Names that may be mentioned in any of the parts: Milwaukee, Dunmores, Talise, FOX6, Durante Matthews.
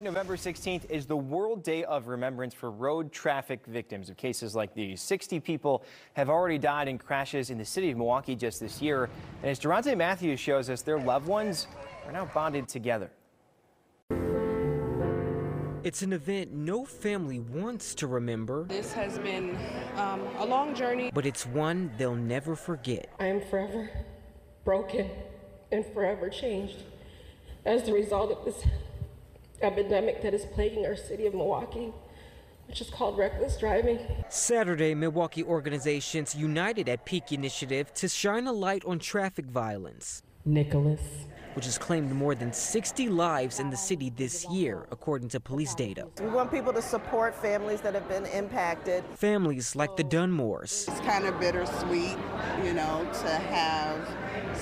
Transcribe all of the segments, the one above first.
November 16th is the World Day of Remembrance for road traffic victims of cases like these. 60 people have already died in crashes in the city of Milwaukee just this year. And as Durante Matthews shows us, their loved ones are now bonded together. It's an event no family wants to remember. This has been a long journey. But it's one they'll never forget. I am forever broken and forever changed as the result of this epidemic that is plaguing our city of Milwaukee, which is called reckless driving. Saturday, Milwaukee organizations united at Peak Initiative to shine a light on traffic violence. Nicholas, which has claimed more than 60 lives in the city this year, according to police data. We want people to support families that have been impacted. Families like the Dunmores. It's kind of bittersweet, you know, to have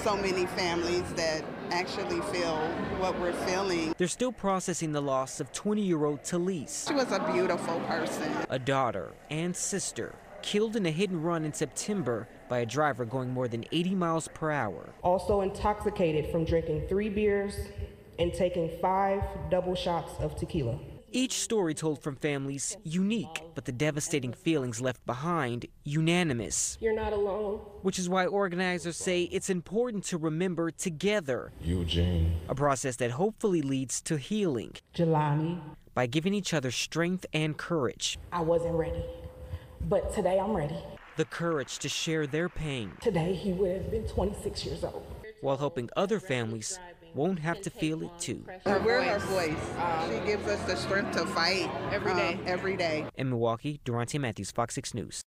so many families that actually feel what we're feeling. They're still processing the loss of 20-year-old Talise. She was a beautiful person. A daughter and sister killed in a hit and run in September by a driver going more than 80 miles per hour. Also intoxicated from drinking 3 beers and taking 5 double shots of tequila. Each story told from families unique, but the devastating feelings left behind unanimous. You're not alone. Which is why organizers say it's important to remember together. Eugene. A process that hopefully leads to healing. Jelani. By giving each other strength and courage. I wasn't ready, but today I'm ready. The courage to share their pain. Today he would have been 26 years old. While helping other families won't have to feel it too. We're her voice. She gives us the strength to fight every day. In Milwaukee, Durante Matthews, FOX 6 News.